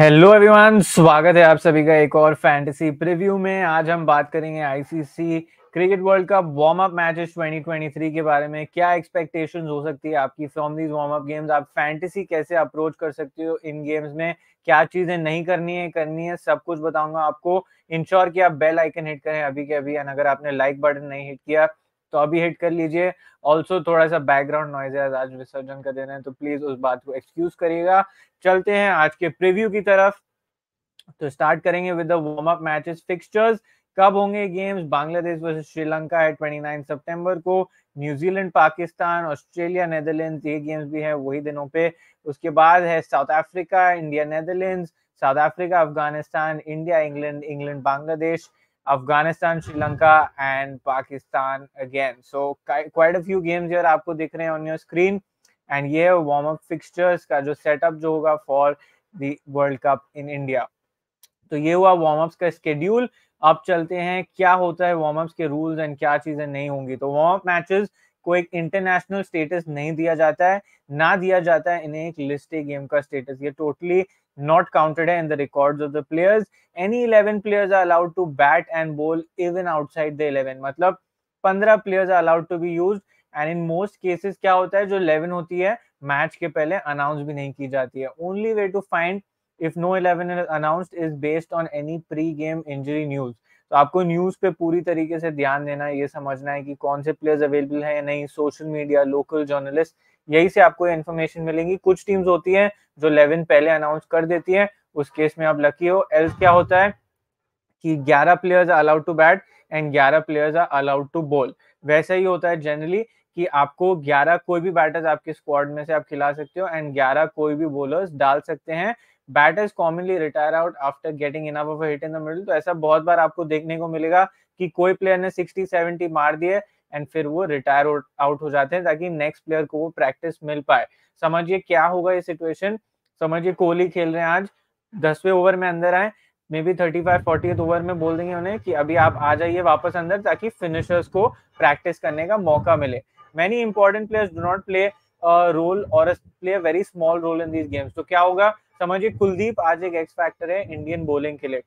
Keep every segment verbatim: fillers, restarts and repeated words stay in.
Hello everyone, स्वागत है आप सभी का एक और फैंटेसी प्रीव्यू में। आज हम बात करेंगे ICC cricket world cup warm up matches twenty twenty three के बारे में। क्या एक्सपेक्टेशंस हो सकती है आपकी from these warm up games, आप फैंटेसी कैसे अप्रोच कर सकते हो इन गेम्स में, क्या चीजें नहीं करनी है करनी है, सब कुछ बताऊंगा आपको। इंश्योर कि आप बेल आइकन हिट करें अभी के अभी, एंड अगर आपने लाइक बटन नहीं हिट किया तो अभी हिट कर लीजिए। ऑल्सो थोड़ा सा बैकग्राउंड नॉइज है, आज विसर्जन का दिन है तो प्लीज उस बात को एक्सक्यूज करिएगा। चलते हैं आज के प्रीव्यू की तरफ। तो स्टार्ट करेंगे with the warm up matches fixtures. कब होंगे गेम्स? बांग्लादेश वर्सेस श्रीलंका है उनतीस सितंबर को, न्यूजीलैंड पाकिस्तान, ऑस्ट्रेलिया नेदरलैंड्स, ये गेम्स भी है वही दिनों पे। उसके बाद है South Africa, India Netherlands, South Africa Afghanistan, India England, England Bangladesh, Afghanistan Sri Lanka and Pakistan again. So quite a few games यार आपको दिख रहे हैं ऑन योर स्क्रीन, एंड ये वार्म अप फिक्स्चर्स का जो सेटअप जो होगा for the world cup in India. तो ये हुआ वार्म अप्स का स्केड्यूल। अब चलते हैं क्या होता है वार्म अप्स के रूल्स एंड क्या चीजें नहीं होंगी। तो वार्म अप मैचेस को एक इंटरनेशनल स्टेटस नहीं दिया जाता है, ना दिया जाता है इन्हें एक लिस्ट ए गेम का स्टेटस। ये totally not counted in the records of the players. Any eleven players are allowed to bat and bowl even outside the eleven. मतलब पंद्रह players are allowed to be used, and in most cases क्या होता है, जो eleven होती है match के पहले अनाउंस भी नहीं की जाती है। Only way to find if no eleven is announced is based on any pre-game injury news. तो आपको न्यूज पे पूरी तरीके से ध्यान देना है, ये समझना है कि कौन से प्लेयर्स अवेलेबल हैं या नहीं। सोशल मीडिया, लोकल जर्नलिस्ट, यही से आपको इन्फॉर्मेशन मिलेगी। कुछ टीम्स होती हैं जो इलेवन पहले अनाउंस कर देती हैं, उस केस में आप लकी हो। एल्स क्या होता है कि ग्यारह players are allowed to bat and ग्यारह players are allowed to bowl. वैसा ही होता है जनरली कि आपको ग्यारह कोई भी बैटर्स आपके स्क्वाड में से आप खिला सकते हो एंड ग्यारह कोई भी बॉलर्स डाल सकते हैं। Batters commonly retire out after getting enough of a hit in the middle. तो ऐसा बहुत बार आपको देखने को मिलेगा कि कोई प्लेयर ने सिक्सटी सेवेंटी मार दिए एंड फिर वो रिटायर आउट हो जाते हैं ताकि नेक्स्ट प्लेयर को वो प्रैक्टिस मिल पाए। समझिए क्या होगा ये सिचुएशन। समझिए कोहली खेल रहे हैं आज, दसवें ओवर में अंदर आए, may be thirty five fortieth over में बोल देंगे उन्हें कि अभी आप आ जाइए वापस अंदर ताकि फिनिशर्स को प्रैक्टिस करने का मौका मिले। Many important players do not play role और play a very small role in these games. तो क्या होगा, समझिए कुलदीप आज एक एक्स फैक्टर है इंडियन बॉलिंग के लिए,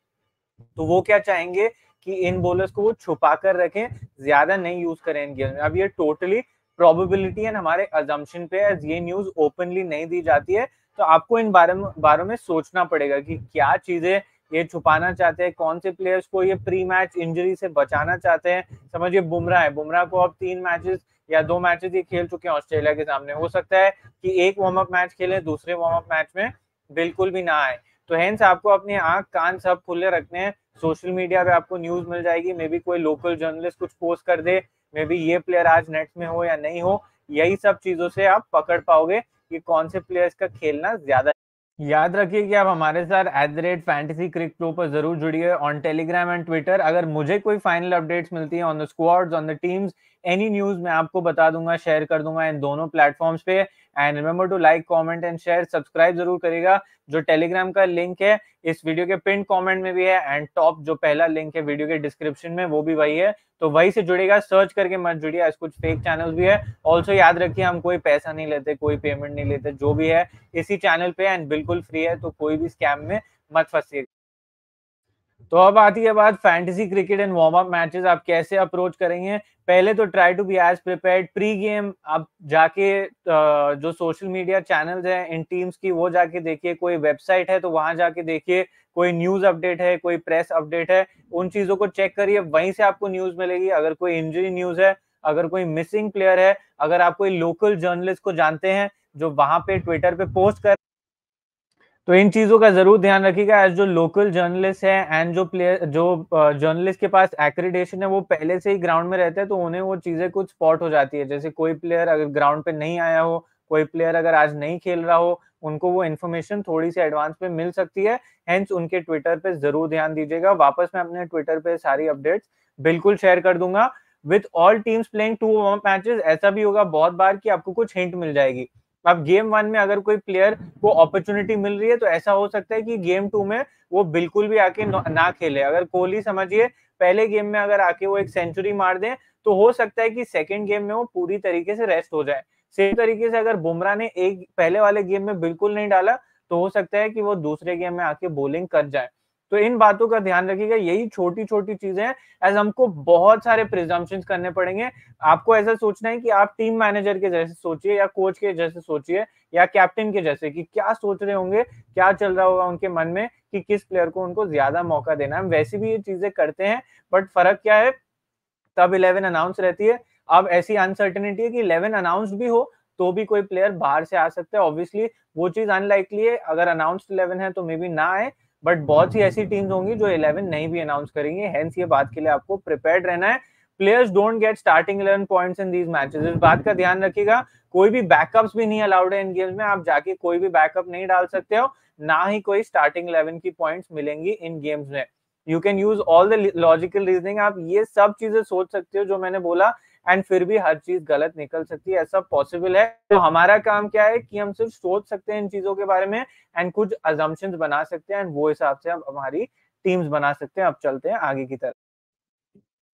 तो वो क्या चाहेंगे कि इन बॉलर्स को वो छुपा कर रखें, ज्यादा नहीं यूज करें इन गेम्स में। अब ये टोटली प्रोबेबिलिटी एंड हमारे अजम्पशन पे है, ये न्यूज ओपनली नहीं दी जाती है। तो आपको इन बारे में बारे में सोचना पड़ेगा कि क्या चीजें ये छुपाना चाहते हैं, कौन से प्लेयर्स को ये प्री मैच इंजरी से बचाना चाहते हैं। समझिए बुमराह है, बुमराह को अब तीन मैचेस या दो मैचेस ये खेल चुके हैं ऑस्ट्रेलिया के सामने। हो सकता है कि एक वार्म अप मैच खेले, दूसरे वार्म अप मैच में बिल्कुल भी ना आए। तो हेंस आपको अपने आंख कान सब खुले रखने हैं। सोशल मीडिया पे आपको न्यूज मिल जाएगी, मे बी कोई लोकल जर्नलिस्ट कुछ पोस्ट कर दे, मे बी ये प्लेयर आज नेट्स में हो या नहीं हो, यही सब चीजों से आप पकड़ पाओगे कि कौन से प्लेयर्स का खेलना ज्यादा। याद रखिए कि आप हमारे साथ at the rate fantasy cricket pro पर जरूर जुड़िए ऑन टेलीग्राम एंड ट्विटर। अगर मुझे कोई फाइनल अपडेट्स मिलती है on the squads, on the teams, any news मैं आपको बता दूंगा, शेयर कर दूंगा इन दोनों प्लेटफॉर्म्स पे। And remember to like, comment and share. Subscribe जरूर करेगा। जो टेलीग्राम का लिंक है इस वीडियो के पिन कॉमेंट में भी है, एंड टॉप जो पहला लिंक है वीडियो के डिस्क्रिप्शन में वो भी वही है, तो वही से जुड़ेगा, सर्च करके मत जुड़िए। आज कुछ फेक चैनल भी है। ऑल्सो याद रखिए हम कोई पैसा नहीं लेते, कोई पेमेंट नहीं लेते, जो भी है इसी चैनल पे एंड बिल्कुल फ्री है, तो कोई भी स्कैम में मत फंसिए। तो अब आती है बात fantasy cricket and warm up matches आप कैसे अप्रोच करेंगे। पहले तो try to be as prepared pre game. आप जाके जो सोशल मीडिया चैनल्स हैं इन टीम्स की वो जाके देखिए, कोई वेबसाइट है तो वहां जाके देखिए, कोई न्यूज अपडेट है, कोई प्रेस अपडेट है, उन चीजों को चेक करिए, वहीं से आपको न्यूज मिलेगी। अगर कोई इंजरी न्यूज है, अगर कोई मिसिंग प्लेयर है, अगर आप कोई लोकल जर्नलिस्ट को जानते हैं जो वहां पे ट्विटर पे पोस्ट कर, तो इन चीजों का जरूर ध्यान रखिएगा। एज जो लोकल जर्नलिस्ट है एंड जो प्लेयर जो जर्नलिस्ट के पास एक्रेडिटेशन है वो पहले से ही ग्राउंड में रहते हैं, तो उन्हें वो चीजें कुछ स्पॉट हो जाती है। जैसे कोई प्लेयर अगर ग्राउंड पे नहीं आया हो, कोई प्लेयर अगर आज नहीं खेल रहा हो, उनको वो इन्फॉर्मेशन थोड़ी सी एडवांस पे मिल सकती है। हेंस उनके ट्विटर पे जरूर ध्यान दीजिएगा। वापस मैं अपने ट्विटर पे सारी अपडेट्स बिल्कुल शेयर कर दूंगा। With all teams playing to warm up matches, ऐसा भी होगा बहुत बार कि आपको कुछ हिंट मिल जाएगी। अब गेम वन में अगर कोई प्लेयर को अपॉर्चुनिटी मिल रही है तो ऐसा हो सकता है कि गेम टू में वो बिल्कुल भी आके ना खेले। अगर कोहली समझिए पहले गेम में अगर आके वो एक सेंचुरी मार दें तो हो सकता है कि सेकंड गेम में वो पूरी तरीके से रेस्ट हो जाए। सेम तरीके से अगर बुमराह ने एक पहले वाले गेम में बिल्कुल नहीं डाला तो हो सकता है कि वो दूसरे गेम में आके बॉलिंग कर जाए। तो इन बातों का ध्यान रखिएगा, यही छोटी छोटी चीजें हैं। एज हमको बहुत सारे प्रिजम्पशंस करने पड़ेंगे। आपको ऐसा सोचना है कि आप टीम मैनेजर के जैसे सोचिए या कोच के जैसे सोचिए या कैप्टन के जैसे, कि क्या सोच रहे होंगे, क्या चल रहा होगा उनके मन में कि किस प्लेयर को उनको ज्यादा मौका देना है। वैसे भी ये चीजें करते हैं, बट फर्क क्या है, तब इलेवन अनाउंस रहती है। अब ऐसी अनसर्टेनिटी है कि इलेवन अनाउंस भी हो तो भी कोई प्लेयर बाहर से आ सकता है। ऑब्वियसली वो चीज अनलाइकली है, अगर अनाउंस्ड इलेवन है तो मे बी ना आए, बट बहुत सी ऐसी टीम्स होंगी जो इलेवन नहीं भी अनाउंस करेंगे। हेंस ये बात के लिए आपको प्रिपेयर्ड रहना है। Players don't get starting eleven points in these matches, इस बात का ध्यान रखिएगा। कोई भी बैकअप्स भी नहीं अलाउड है इन गेम्स में, आप जाके कोई भी बैकअप नहीं डाल सकते हो, ना ही कोई स्टार्टिंग इलेवन की पॉइंट्स मिलेंगी इन गेम्स में। You can use all the logical reasoning, आप ये सब चीजें सोच सकते हो जो मैंने बोला, एंड फिर भी हर चीज गलत निकल सकती है, ऐसा पॉसिबल है। तो हमारा काम क्या है कि हम सिर्फ सोच सकते हैं इन चीजों के बारे में एंड कुछ अजम्पशंस बना सकते हैं, एंड वो हिसाब से हम हमारी टीम्स बना सकते हैं। अब चलते हैं आगे की तरफ।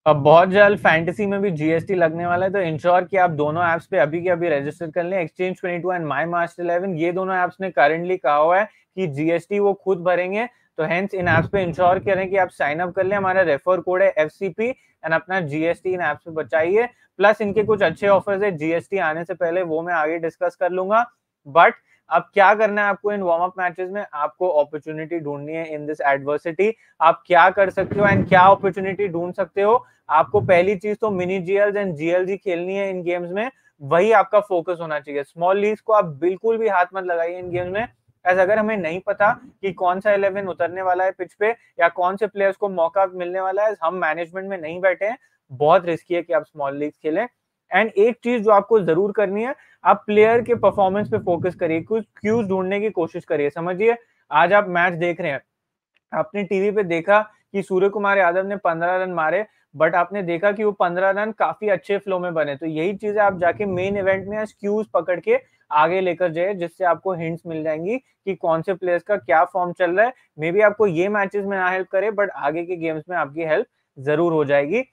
अब बहुत जल्द फैंटेसी में भी जीएसटी लगने वाला है, तो इंश्योर कि आप दोनों ऐप्स पे अभी के अभी रजिस्टर कर लें। Exchange twenty two and my master eleven, ये दोनों ऐप्स ने करंटली कहा हुआ है कि जीएसटी वो खुद भरेंगे, तो हेंस इन ऐप्स पे इंश्योर करें कि आप साइन अप कर लें। हमारा रेफर कोड है एफसीपी एंड अपना जीएसटी इन ऐप्स पे बचाइए। प्लस इनके कुछ अच्छे ऑफर्स है, जीएसटी आने से पहले वो मैं आगे डिस्कस कर लूंगा। बट अब क्या करना है आपको इन वार्म अप मैचेस में, आपको अपॉर्चुनिटी ढूंढनी है इन दिस एडवर्सिटी। आप क्या कर सकते हो एंड क्या अपॉर्चुनिटी ढूंढ सकते हो। आपको पहली चीज तो मिनी जीएल एंड जीएलजी खेलनी है इन गेम्स में, वही आपका फोकस होना चाहिए। स्मॉल लीग्स को आप बिल्कुल भी हाथ मत लगाइए इन गेम्स में। ऐसा अगर हमें नहीं पता कि कौन सा इलेवन उतरने वाला है पिच पे या कौन से प्लेयर्स को मौका मिलने वाला है, हम मैनेजमेंट में नहीं बैठे हैं, बहुत रिस्की है कि आप स्मॉल लीग खेलें। एंड एक चीज जो आपको जरूर करनी है, आप प्लेयर के परफॉर्मेंस पे फोकस करिए, कुछ क्यूज ढूंढने की कोशिश करिए। समझिए आज आप मैच देख रहे हैं, आपने टीवी पे देखा कि सूर्य कुमार यादव ने पंद्रह रन मारे, बट आपने देखा कि वो पंद्रह रन काफी अच्छे फ्लो में बने, तो यही चीजें आप जाके मेन इवेंट में स्क्यूज पकड़ के आगे लेकर जाए, जिससे आपको हिंट्स मिल जाएंगी कि कौन से प्लेयर्स का क्या फॉर्म चल रहा है। मे बी आपको ये मैचेस में ना हेल्प करे, बट आगे के गेम्स में आपकी हेल्प जरूर हो जाएगी।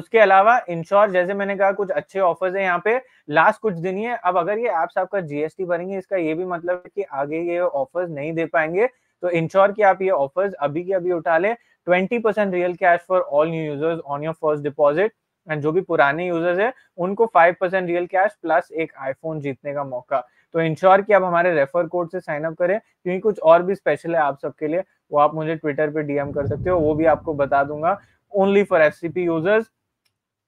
उसके अलावा इंश्योर, जैसे मैंने कहा, कुछ अच्छे ऑफर्स है यहाँ पे लास्ट कुछ दिन ही है। अब अगर ये ऐप्स आपका जीएसटी भरेंगे, इसका ये भी मतलब है कि आगे ये ऑफर्स नहीं दे पाएंगे, तो इंश्योर कि आप ये ऑफर्स अभी के अभी उठा लें। Twenty percent real cash for all new users on your first deposit, and जो भी पुराने यूजर्स हैं उनको five percent real cash plus एक आईफोन जीतने का मौका। तो इंश्योर कि आप हमारे रेफर कोड से साइन अप करें, क्योंकि कुछ और भी स्पेशल है आप सबके लिए, वो आप मुझे ट्विटर पे डीएम कर सकते हो, वो भी आपको बता दूंगा, ओनली फॉर एफसीपी यूजर्स।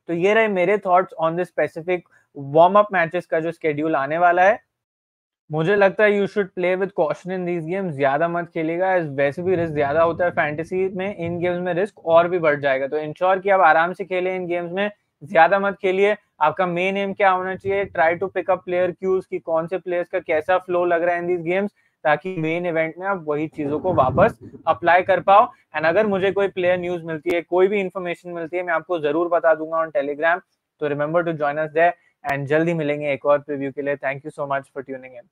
तो ये रहे मेरे thoughts on this specific warm up matches का जो स्केड्यूल आने वाला है। मुझे लगता है you should play with caution in these games, ज्यादा मत खेलेगा, वैसे भी रिस्क ज्यादा होता है फैंटेसी में, इन गेम्स में रिस्क और भी बढ़ जाएगा। तो इंश्योर कि आप आराम से खेलें इन गेम्स में, ज्यादा मत खेलिए। आपका मेन एम क्या होना चाहिए, try to pick up player cues कि कौन से प्लेयर्स का कैसा फ्लो लग रहा है इन दीज गेम्स, ताकि मेन इवेंट में आप वही चीजों को वापस अप्लाई कर पाओ। एंड अगर मुझे कोई प्लेयर न्यूज मिलती है, कोई भी इंफॉर्मेशन मिलती है, मैं आपको जरूर बता दूंगा ऑन टेलीग्राम। तो remember to join us there, and जल्दी मिलेंगे एक और प्रीव्यू के लिए। Thank you so much for tuning in.